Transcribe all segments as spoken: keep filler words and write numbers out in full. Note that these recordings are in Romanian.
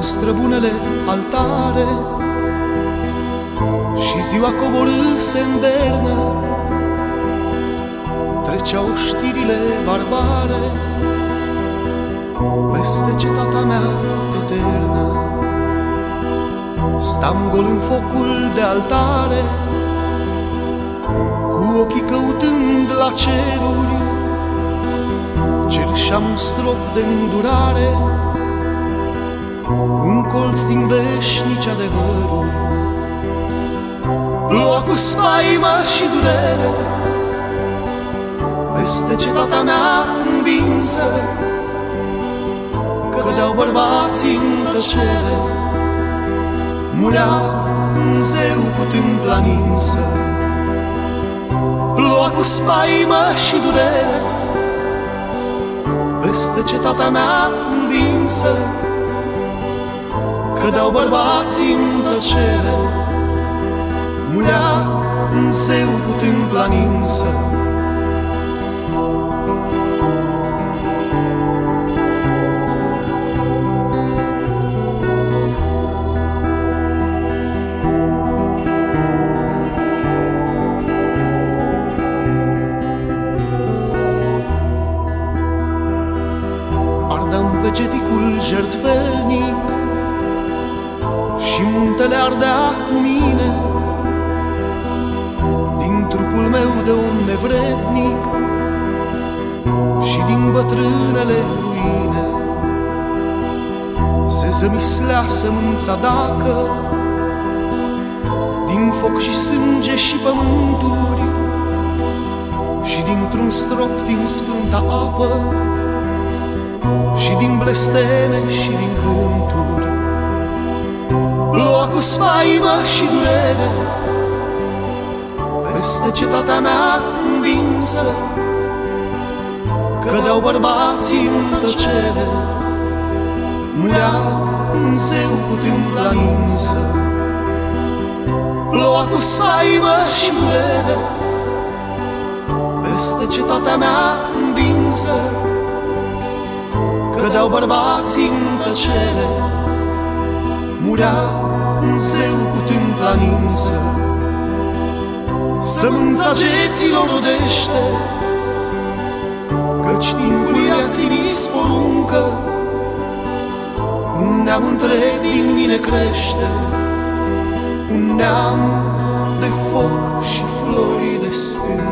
nostre bunele altare și ziua coborâse în Berna. Treceau știrile barbare peste cetatea mea eternă. Stam gol în focul de altare, cu ochii căutând la ceruri. Cerșeam un strop de îndurare, un colț din veșnici adevăruri. Ploua cu spaima și durere peste cetatea mea învinsă, cădeau bărbații în tăcere, mureau în zeu cu tâmpla ninsă. Ploua cu spaima și durere peste cetatea mea învinsă, cădeau bărbații în tăcere, murea în zeu cu tâmpla ninsă. Ardeam vegeticul jertfelnic și muntele ardea cu mine. Din trupul meu de om nevrednic și din bătrânele ruine se zămislea sămânța dacă. Din foc și sânge și pământuri și dintr-un strop din sfânta apă și din blesteme și din cânturi. Ploua cu spaimă și durere peste cetatea mea învinsă, cădeau bărbații în tăcere, mureau în zeu cu tâmpla ninsă. Ploua cu spaimă și durere peste cetatea mea învinsă, cădeau bărbații în tăcere, mureau în zeu cu tâmpla ninsă. Sămânța geților rodește, căci timpul i-a trimis poruncă. Un neam întreg din mine crește, un neam de foc și flori de stâncă.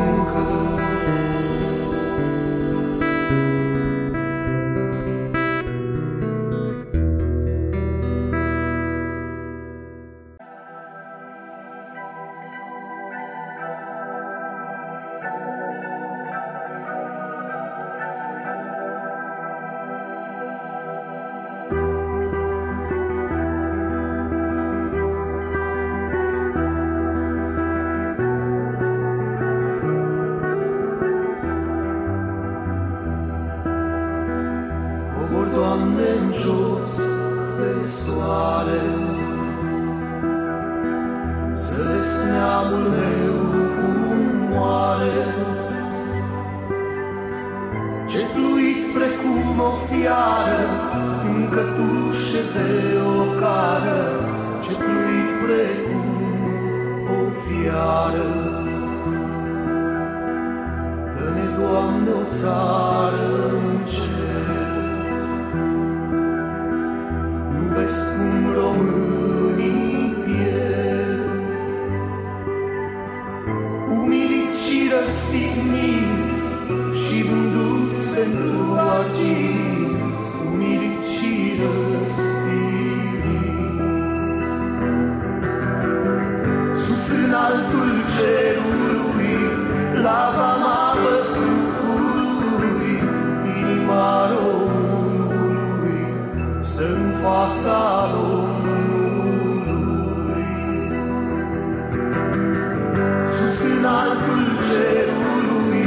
Cerului,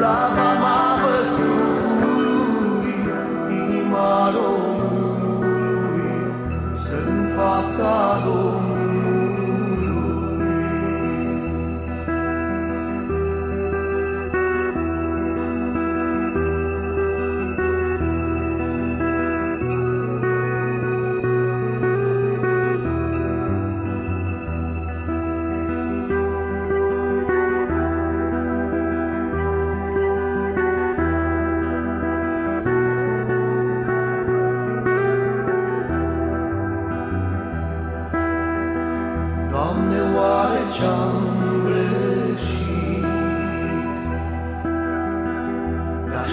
la mama văzutului,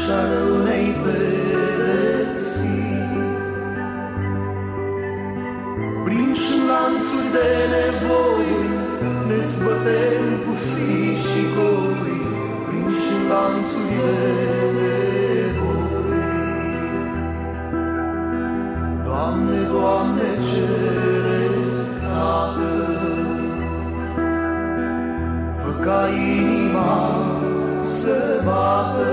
shadow neighbor at sea. Prin șlanțuri de nevoi ne zbătem pusii și copii, prin șlanțuri de nevoi. Doamne, Doamne, cereți Tată, fă ca inima să bată,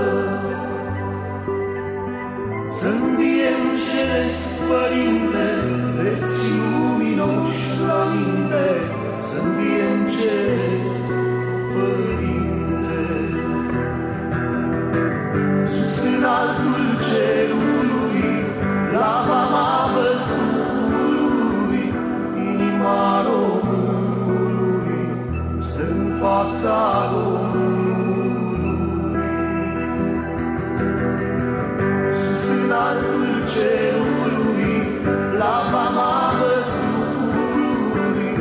să-nviem cereți Părinte, dreți și luminoși la minte, să-nviem cereți Părinte. Sus în altul cerului, la vama văzului, inima Românului, stă în fața Românului. Înaltul cerului, la vama văzului,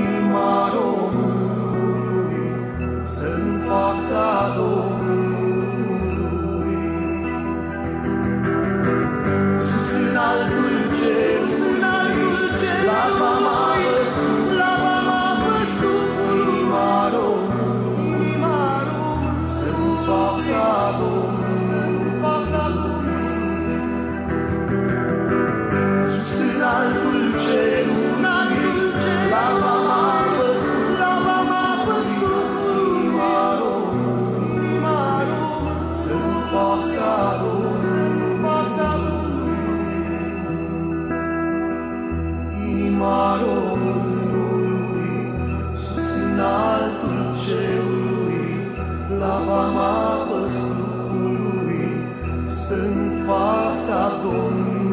inima Românului, stă-n fața Domnului. Sus înaltul cerului, la vama văzului, inima Românului, stă-n fața Domnului. Stă în fața Domnului.